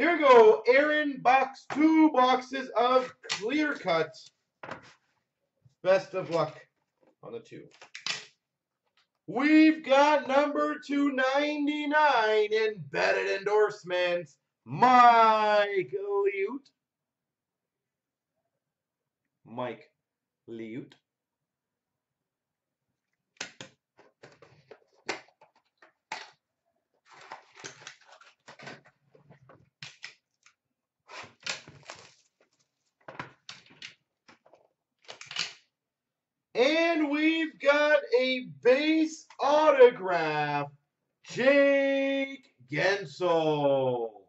Here we go. Aaron box, 2 boxes of Clear Cut. Best of luck on the 2. We've got number 299 embedded endorsements, Mike Liut. Mike Liut. And we've got a base autograph, Jake Gensel.